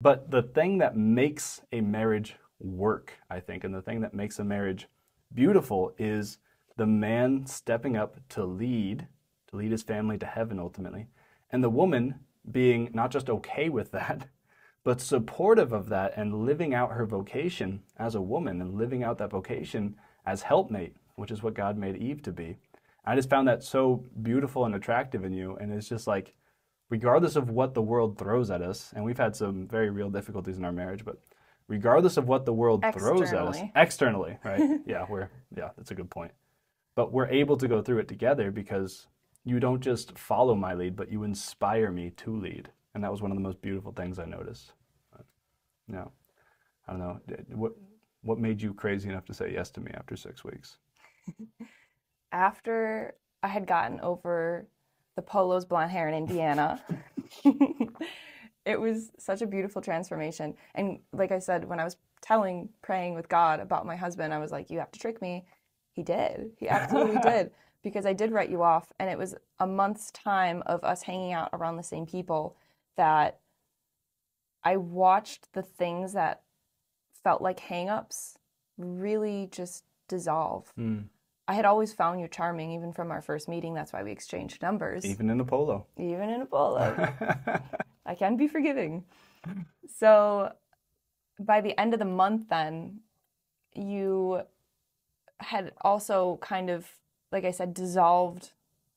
But the thing that makes a marriage work, I think, and the thing that makes a marriage beautiful is the man stepping up to lead his family to heaven ultimately, and the woman being not just okay with that, but supportive of that and living out her vocation as a woman and living out that vocation as helpmate, which is what God made Eve to be. I just found that so beautiful and attractive in you, and it's just like, regardless of what the world throws at us, and we've had some very real difficulties in our marriage, but regardless of what the world throws at us, externally, right? Yeah, that's a good point. But we're able to go through it together because you don't just follow my lead, but you inspire me to lead. And that was one of the most beautiful things I noticed. But, yeah, I don't know. What made you crazy enough to say yes to me after 6 weeks? After I had gotten over the Polo's blonde hair in Indiana, it was such a beautiful transformation. And like I said, when I was praying with God about my husband, I was like, you have to trick me. He did. He absolutely did. Because I did write you off. And it was a month's time of us hanging out around the same people that I watched the things that felt like hangups really just dissolve. Mm. I had always found you charming, even from our first meeting. That's why we exchanged numbers. Even in a polo. Even in a polo. I can be forgiving. So by the end of the month then, you had also kind of, like I said, dissolved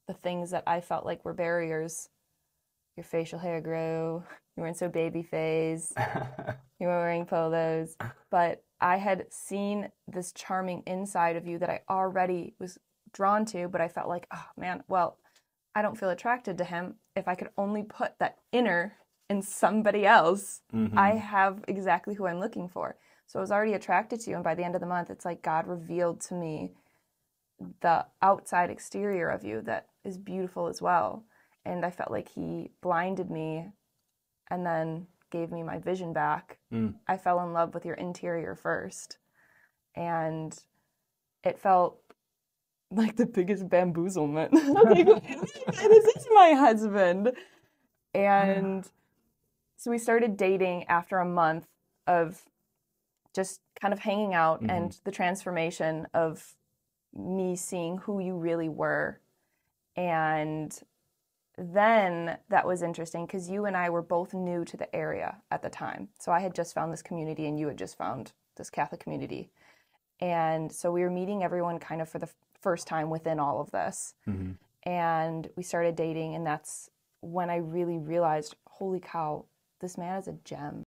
the things that I felt like were barriers. Your facial hair grew. You weren't so baby faced. You were wearing polos. But I had seen this charming inside of you that I already was drawn to, but I felt like, oh man, well, I don't feel attracted to him. If I could only put that inner in somebody else, mm-hmm. I have exactly who I'm looking for. So I was already attracted to you, and by the end of the month, it's like God revealed to me the outside exterior of you that is beautiful as well. And I felt like he blinded me and then gave me my vision back. Mm. I fell in love with your interior first. And it felt like the biggest bamboozlement. I was like, this is my husband. And so we started dating after a month of just kind of hanging out, mm-hmm. and the transformation of me seeing who you really were. And then that was interesting because you and I were both new to the area at the time. So I had just found this community and you had just found this Catholic community. And so we were meeting everyone kind of for the first time within all of this. Mm-hmm. And we started dating, and that's when I really realized, holy cow, this man is a gem.